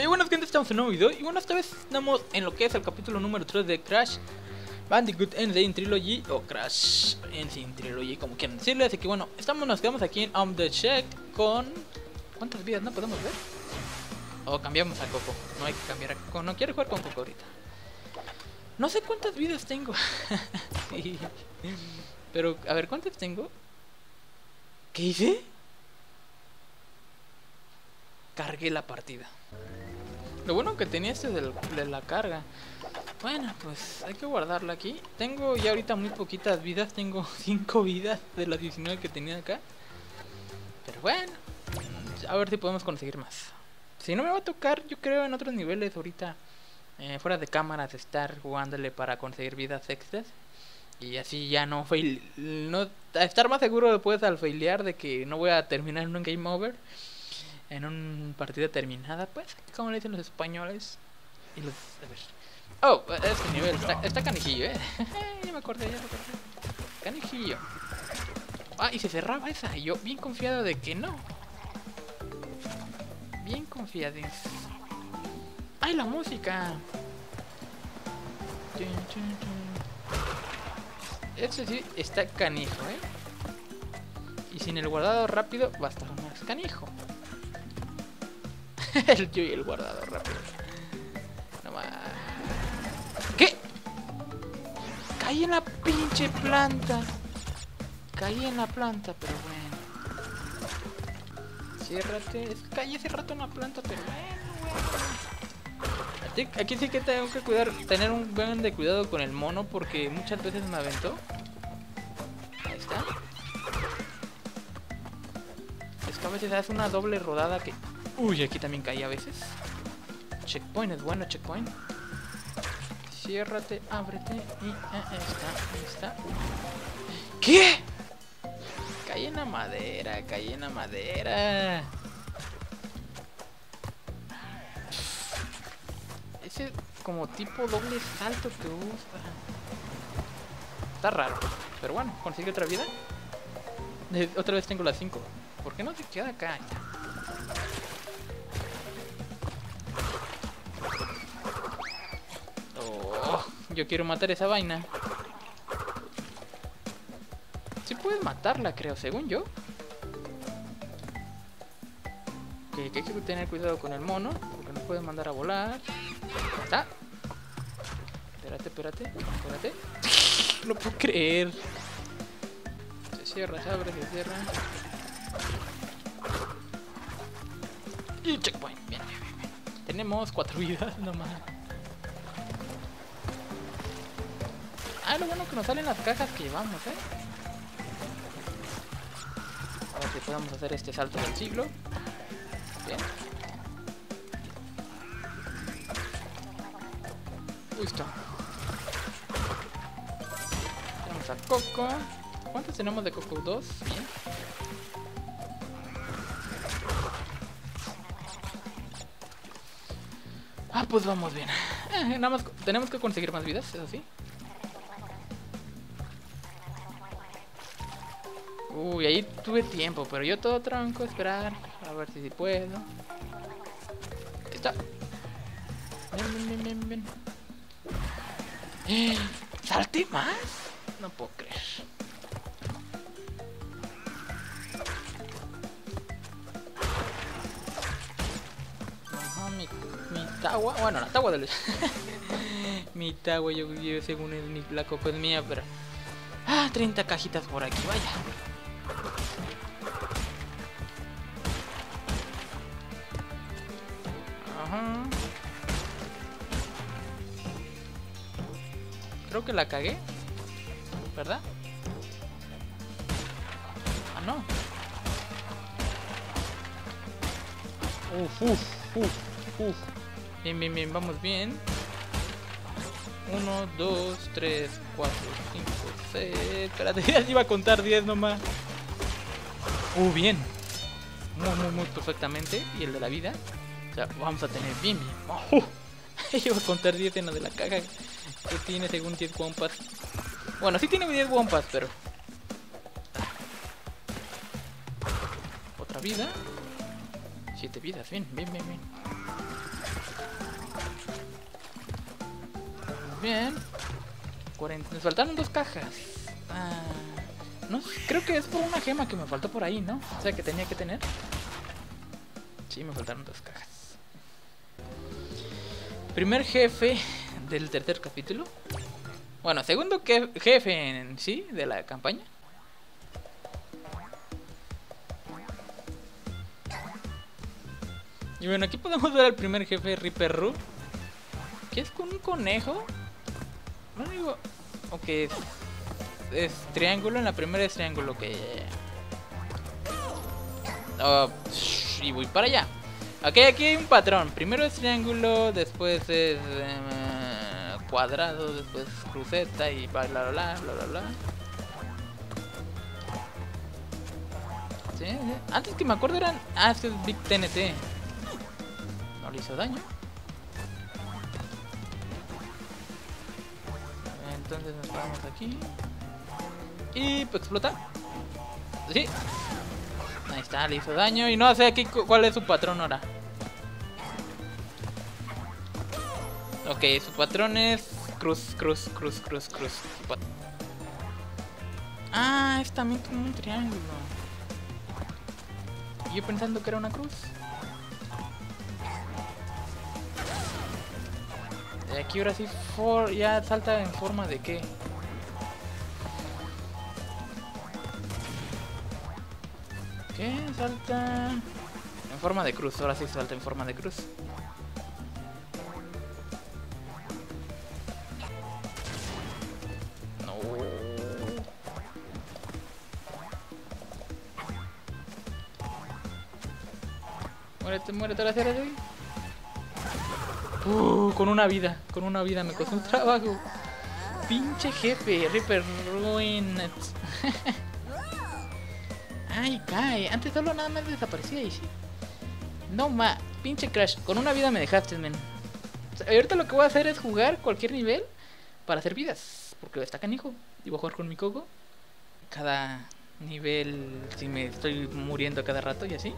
Y bueno, gente, estamos en un nuevo video. Y bueno, esta vez estamos en lo que es el capítulo número 3 de Crash Bandicoot N. Sane Trilogy, o Crash N. Sane Trilogy, como quieran decirle. Así que bueno, nos quedamos aquí en the Check con... ¿cuántas vidas no podemos ver? O cambiamos a Coco. No hay que cambiar a Coco, no quiero jugar con Coco ahorita. No sé cuántas vidas tengo. Sí. Pero, a ver, ¿cuántas tengo? ¿Qué hice? Cargué la partida. Lo bueno que tenía este de la carga. Bueno, pues hay que guardarla aquí. Tengo ya ahorita muy poquitas vidas. Tengo 5 vidas de las 19 que tenía acá. Pero bueno, a ver si podemos conseguir más. Si no, me va a tocar, yo creo, en otros niveles ahorita, fuera de cámaras, estar jugándole para conseguir vidas extras. Y así ya no fail, no estar más seguro después al failear de que no voy a terminar en un game over, en una partida terminada, pues, como le dicen los españoles. Y los... a ver. Oh, este nivel está canijillo, ya me acordé. Canijillo. Ah, y se cerraba esa. Y yo bien confiado de que no. Bien confiado. ¡Ay, la música! Este sí está canijo, ¿eh? Y sin el guardado rápido va a estar más canijo. Yo y el guardado rápido. No más. ¿Qué? Caí en la pinche planta. Caí en la planta, pero bueno. Ciérrate. Caí hace rato en la planta, pero bueno. Aquí sí que tengo que cuidar, tener un buen de cuidado con el mono, porque muchas veces me aventó. Ahí está. Es que a veces hace una doble rodada que... uy, aquí también caí a veces. Checkpoint es bueno, checkpoint. Ciérrate, ábrete y... ahí está. ¿Qué? Caí en la madera, caí en la madera. Ese como tipo doble salto que usa. Está raro. Pero bueno, consigue otra vida. Otra vez tengo las 5. ¿Por qué no se queda acá? Yo quiero matar esa vaina. Sí puedes matarla, creo, según yo. Okay, que hay que tener cuidado con el mono, porque no puedes mandar a volar. Ahí está. Espérate. No puedo creer. Se cierra, se abre, se cierra. Y checkpoint. Bien. Tenemos 4 vidas nomás. Ah, lo bueno que nos salen las cajas que llevamos, ¿eh? A ver si podemos hacer este salto del siglo. Bien. Listo. Tenemos a Coco. ¿Cuántos tenemos de Coco? 2. Bien. Ah, pues vamos bien. Nada más tenemos que conseguir más vidas, eso sí. Uy, ahí tuve tiempo, pero yo todo tronco, esperar, a ver si puedo. Ahí está. Ven. ¿Salte más? No puedo creer. Ajá, mi tagua, bueno, la tagua de los... mi tagua, yo según el, la copa es mía, pero... ah, 30 cajitas por aquí, vaya. Creo que la cagué, ¿verdad? Ah, no. Uf. Bien, vamos bien. 1, 2, 3, 4, 5, 6... espérate, ya iba a contar 10 nomás. Bien. Muy perfectamente. Y el de la vida. O sea, vamos a tener bien. Iba a contar 10 en la de la caja. Que tiene según 10 wampas. Bueno, sí tiene 10 wampas, pero... otra vida. 7 vidas, bien. bien. 40. Nos faltaron 2 cajas. Ah, no, creo que es por una gema que me faltó por ahí, ¿no? O sea, que tenía que tener. Sí, me faltaron 2 cajas. Primer jefe del tercer capítulo. Bueno, segundo jefe en sí de la campaña. Y bueno, aquí podemos ver al primer jefe, Ripper Roo, que es con un conejo. No digo... Ok, es triángulo, en la primera es triángulo, que... y voy para allá. Ok, aquí hay un patrón. Primero es triángulo, después es cuadrado, después cruceta y bla bla bla bla bla bla. Sí, sí. Antes que me acuerdo eran... Ah, este es Big TNT. No le hizo daño. Entonces nos vamos aquí. Y pues explota. Sí. Ahí está, le hizo daño. Y no sé aquí cuál es su patrón ahora. Ok, su patrón es cruz, cruz, cruz, cruz, cruz. Ah, es también como un triángulo. Yo pensando que era una cruz. Y aquí ahora sí ya salta en forma de qué. ¿Qué? Salta... en forma de cruz, ahora sí salta en forma de cruz. No. Muérete, muérete, la cera de hoy. Con una vida me costó un trabajo. Pinche jefe, Ripper Ruin. Ay, cae. Antes solo nada más desaparecía y sí. No ma, pinche Crash. Con una vida me dejaste, men. O sea, ahorita lo que voy a hacer es jugar cualquier nivel para hacer vidas. Porque está canijo. Y voy a jugar con mi coco. Cada nivel, si me estoy muriendo cada rato y así.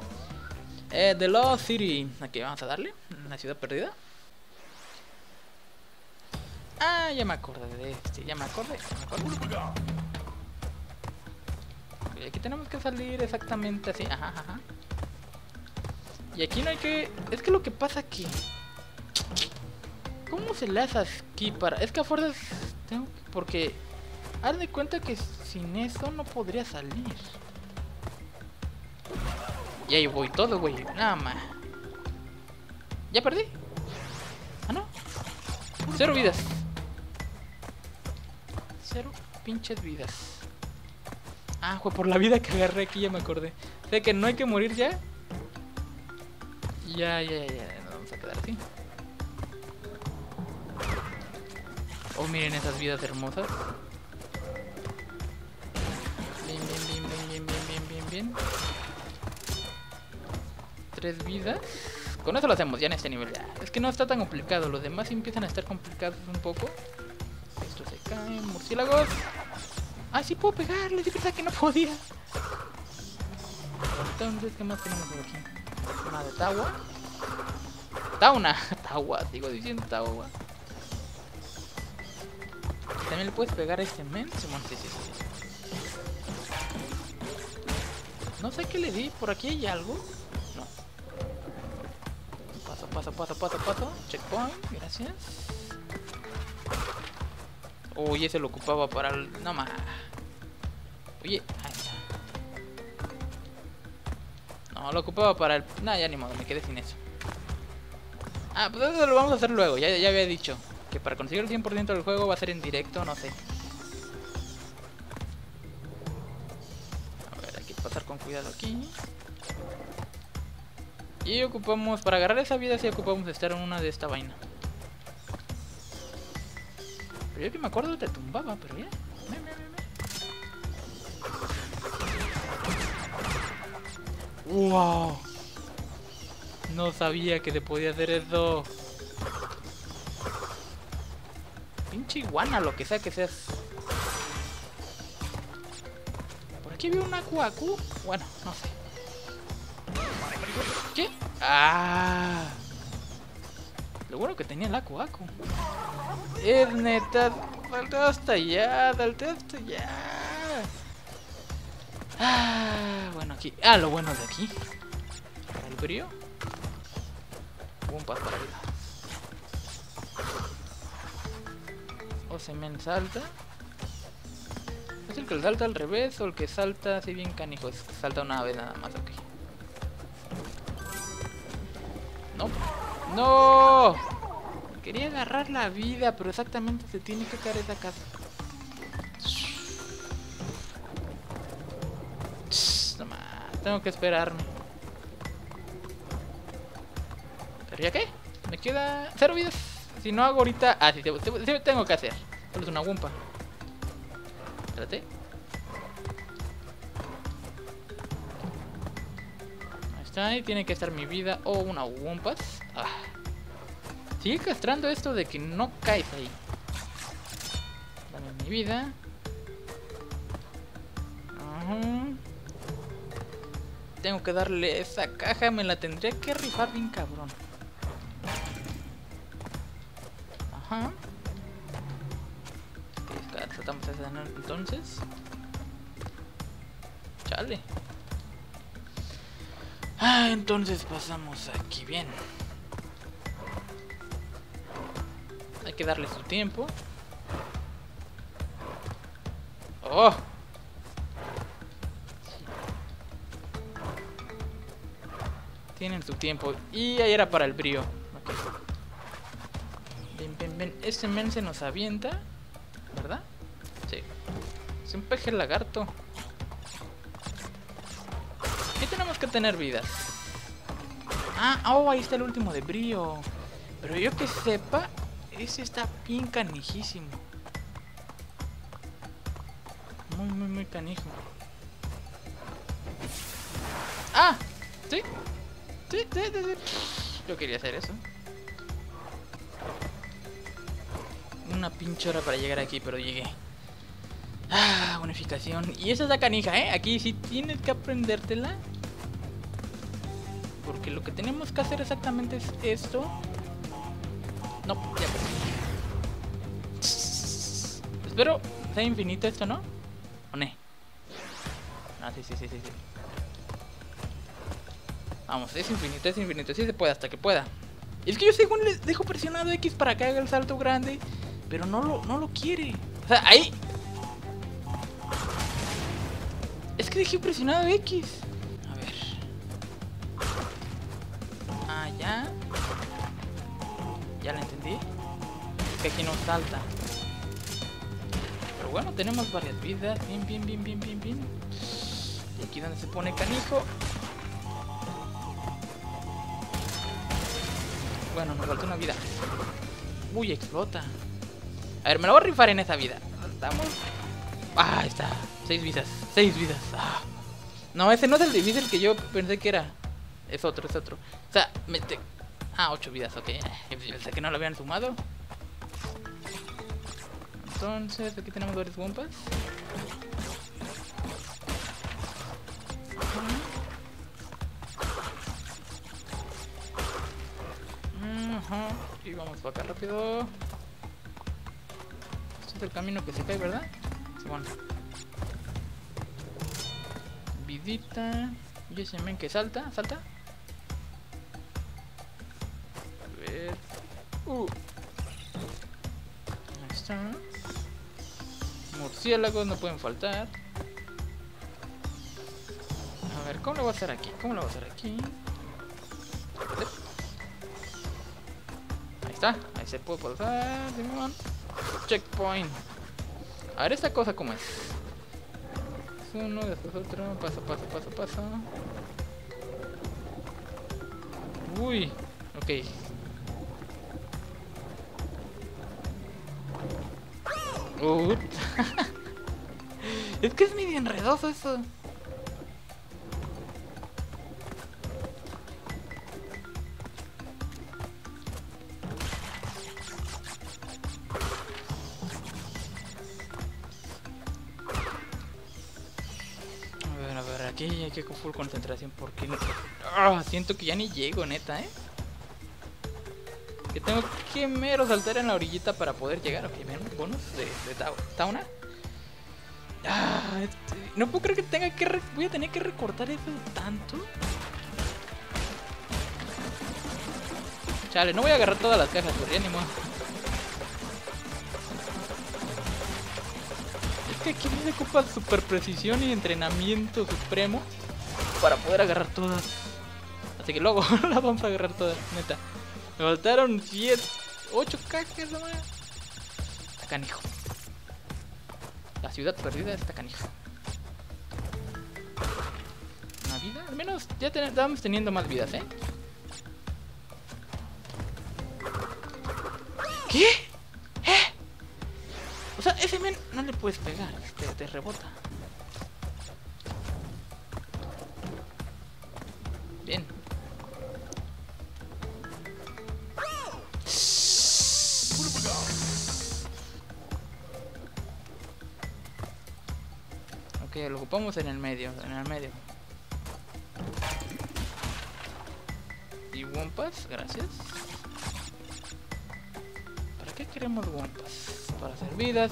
The Lost City. Aquí vamos a darle. La ciudad perdida. Ah, ya me acordé de este. Ya me acordé. Y aquí tenemos que salir exactamente así. Ajá, ajá. Y aquí no hay que... Es que lo que pasa aquí... ¿Cómo se le hace aquí para...? Es que a fuerzas tengo que... Porque... Haz de cuenta que sin eso no podría salir. Y ahí voy todo, güey. Nada más. Ya perdí. Ah, no. 0 vidas. 0 pinches vidas. Ah, pues por la vida que agarré aquí ya me acordé. Sé que no hay que morir ya. Ya. Nos vamos a quedar así. Oh, miren esas vidas hermosas. Bien. 3 vidas. Con eso lo hacemos ya en este nivel. Es que no está tan complicado. Los demás empiezan a estar complicados un poco. Esto se cae. Murciélagos. Ah, sí puedo pegarle, de verdad que no podía. Entonces, ¿qué más tenemos por aquí? Una de Tawna. Tawna. También le puedes pegar a este men. No sé qué le di, por aquí hay algo. No. Paso. Checkpoint, gracias. Oye, se lo ocupaba para el... No más. Oye, ahí está. No, lo ocupaba para el... Nah, ya ni modo, me quedé sin eso. Ah, pues eso lo vamos a hacer luego. Ya había dicho que para conseguir el 100% del juego va a ser en directo, no sé. A ver, hay que pasar con cuidado aquí. Y ocupamos... Para agarrar esa vida sí ocupamos estar en una de esta vaina. Yo que me acuerdo te tumbaba, pero ya. ¡Wow! No sabía que te podía hacer eso. Pinche iguana, lo que sea que seas. Por aquí veo un Aku-Aku. Bueno, no sé. ¿Qué? ¡Ah! Lo bueno que tenía el Aku-Aku. Es neta. Dale hasta allá, dale hasta allá. Ah, bueno, aquí. Ah, lo bueno de aquí. El brío. Un paso para arriba. O se me salta. ¿Es el que salta al revés o el que salta así bien canijo? Es que salta una vez nada más, ok. No. ¡No! Quería agarrar la vida, pero exactamente se tiene que caer esa casa. No más, tengo que esperarme. ¿Pero ya qué? Me queda 0 vidas. Si no hago ahorita... Ah, sí, tengo que hacer. Solo es una wumpa. Espérate. Ahí está, y tiene que estar mi vida o una wumpas. Ah. Sigue castrando esto de que no caes ahí. Dame mi vida. Uh-huh. Tengo que darle esa caja. Me la tendría que rifar bien cabrón. Ajá. Tratamos de ganar entonces. Chale. Ah, entonces pasamos aquí bien. Hay que darle su tiempo. ¡Oh! Tienen su tiempo. Y ahí era para el brío. Okay. Ven, ven, ven. Este men se nos avienta, ¿verdad? Sí. Es un peje lagarto. Y tenemos que tener vidas. Ah, oh, ahí está el último de brío. Pero yo que sepa, ese está bien canijísimo. Muy, muy, muy canijo. ¡Ah! ¿Sí? Sí, sí, sí, sí. Yo quería hacer eso. Una pinche hora para llegar aquí, pero llegué. Ah, bonificación. Y esa es la canija, ¿eh? Aquí sí tienes que aprendértela. Porque lo que tenemos que hacer exactamente es esto. No, ya perdí. Espero sea infinito esto, ¿no? ¿O no? Ah, sí, sí, sí, sí, sí. Vamos, es infinito, es infinito. Sí se puede, hasta que pueda. Es que yo según les dejo presionado X para que haga el salto grande, pero no lo quiere. O sea, ahí... Es que dejé presionado X. A ver. Ah, ya. Ya la entendí. Es que aquí no salta. Pero bueno, tenemos varias vidas. Bien, bien, bien, bien, bien, bien. Y aquí donde se pone canijo. Bueno, nos falta una vida. Uy, explota. A ver, me lo voy a rifar en esta vida. Saltamos. Ah, ahí está. 6 vidas. 6 vidas. Ah. No, ese no es el difícil que yo pensé que era. Es otro, es otro. O sea, ah, 8 vidas, ok. Pensé que no lo habían sumado. Entonces, aquí tenemos varios wumpas. Y vamos para acá rápido. Este es el camino que se cae, ¿verdad? Sí, bueno. Vidita. Y ese men que salta, salta. A ver. Ahí está. Murciélagos no pueden faltar. A ver, ¿cómo lo voy a hacer aquí? ¿Cómo lo voy a hacer aquí? Ahí se puede pasar. Checkpoint. A ver esta cosa cómo es. Es uno, después otro. Paso, paso, paso, paso. Uy. Ok. Es que es medio enredoso eso. Hay que con full concentración porque siento que ya ni llego, neta, Que tengo que mero saltar en la orillita para poder llegar. Ok, me dan un bonus de Tawna. No puedo creer que tenga que... voy a tener que recortar eso tanto. Chale, no voy a agarrar todas las cajas, por ya ni modo. Es que aquí me ocupa super precisión y entrenamiento supremo para poder agarrar todas. Así que luego las vamos a agarrar todas, neta. Me faltaron 7, 8 cajas nomás. Está canijo. La ciudad perdida está canijo. Una vida, al menos ya estábamos teniendo más vidas, ¿eh? ¿Qué? ¿Eh? O sea, ese men no le puedes pegar, te rebota. Bien. Ok, lo ocupamos en el medio, Y wompas, gracias. ¿Qué queremos guampas? Para hacer vidas.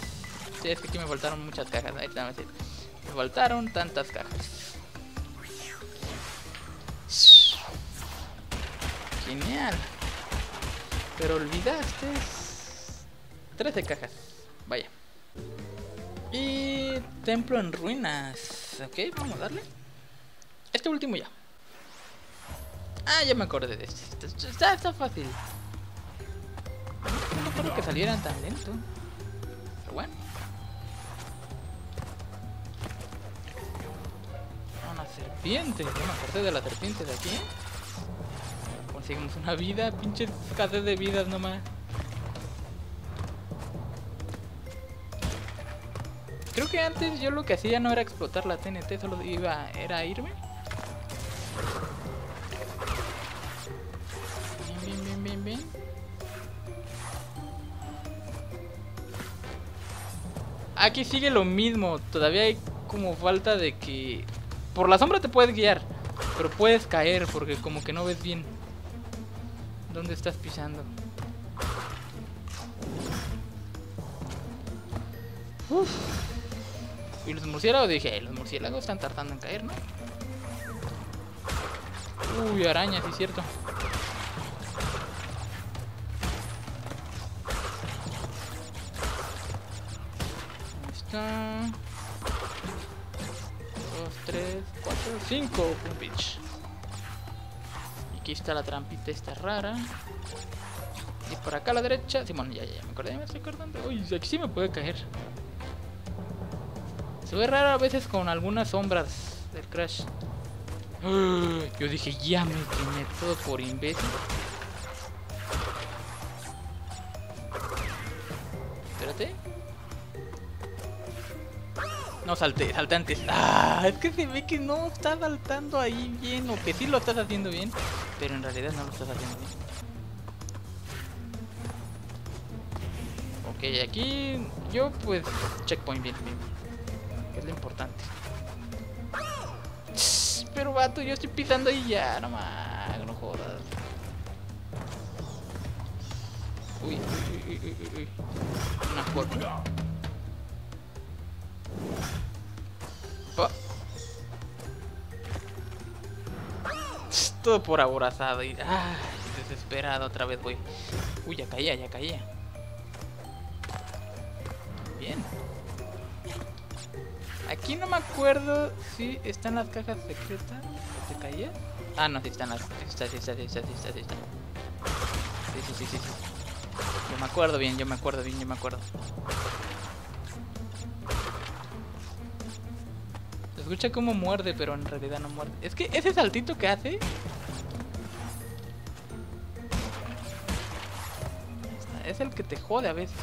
Sí, es que aquí me faltaron muchas cajas. Ahí está, me faltaron tantas cajas. Genial. Pero olvidaste 13 cajas. Vaya. Y templo en ruinas. Ok, vamos a darle. Este último ya. Ah, ya me acordé de esto. Está fácil. No creo que salieran tan lento. Pero bueno. Una serpiente. Yo me acordé de la serpiente de aquí. Conseguimos una vida. Pinches escasez de vidas nomás. Creo que antes yo lo que hacía no era explotar la TNT. Solo era irme. Bien. Aquí sigue lo mismo, todavía hay como falta de que... Por la sombra te puedes guiar, pero puedes caer porque como que no ves bien dónde estás pisando. Uf. Y los murciélagos, dije, los murciélagos están tardando en caer, ¿no? Uy, araña, sí es cierto. Dos, tres, cuatro, cinco. Pum, bitch. Aquí está la trampita esta rara. Y por acá a la derecha. Sí, bueno, ya me acordé, me estoy acordando. Uy, aquí sí me puede caer. Se ve raro a veces con algunas sombras del Crash. Yo dije, ya me quemé todo por imbécil. Espérate. No salté antes. Es que se ve que no estás saltando ahí bien. O que sí lo estás haciendo bien, pero en realidad no lo estás haciendo bien. Ok, aquí yo pues checkpoint bien. Es lo importante. Pero vato, yo estoy pisando ahí ya. No más, no jodas. Uy. Una cuerda. Oh. Todo por aborazado y desesperado otra vez voy. Uy, ya caía. Bien. Aquí no me acuerdo si están las cajas secretas. ¿Te caía? Ah, no, si están las... Sí está. Sí. Yo me acuerdo bien. Escucha como muerde, pero en realidad no muerde. Es que ese saltito que hace. Es el que te jode a veces.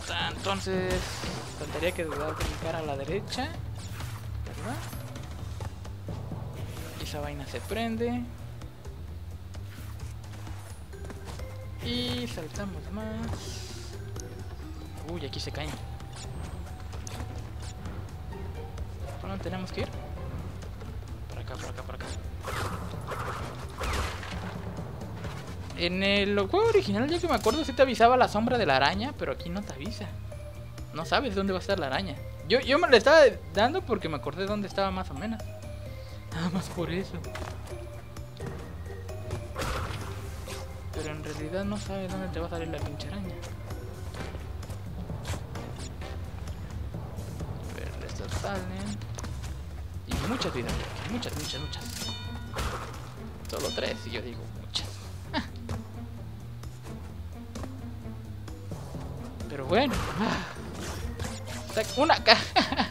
Está, entonces. Tendría que brincar a la derecha. ¿Verdad? Y esa vaina se prende. Y saltamos más. Uy, aquí se caen. No tenemos que ir por acá. En el juego original, ya que me acuerdo, sí te avisaba la sombra de la araña, pero aquí no te avisa. No sabes dónde va a estar la araña. Yo me la estaba dando porque me acordé dónde estaba más o menos. Nada más por eso. Pero en realidad no sabes dónde te va a salir la pinche araña. Pero estos salen. Y muchas vidas, muchas. Solo 3 y yo digo muchas. Pero bueno. Una caja.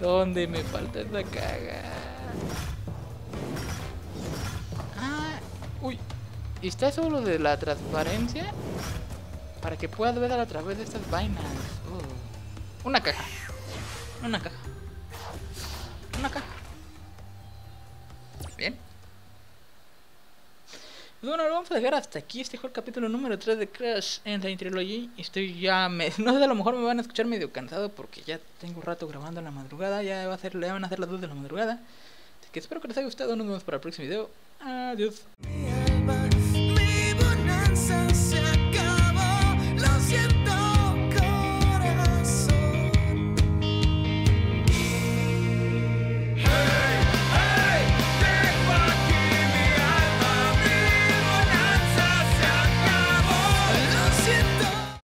¿Dónde me falta esa caja? Ah, uy. ¿Y está eso lo de la transparencia? Para que puedas ver a través de estas vainas. Una caja. Una caja. Bien. Bueno, lo vamos a dejar hasta aquí. Este fue el capítulo número 3 de Crash en Sane Trilogy. Estoy ya... No sé, a lo mejor me van a escuchar medio cansado porque ya tengo un rato grabando en la madrugada. Ya van a ser las 2 de la madrugada. Así que espero que les haya gustado. Nos vemos para el próximo video. Adiós.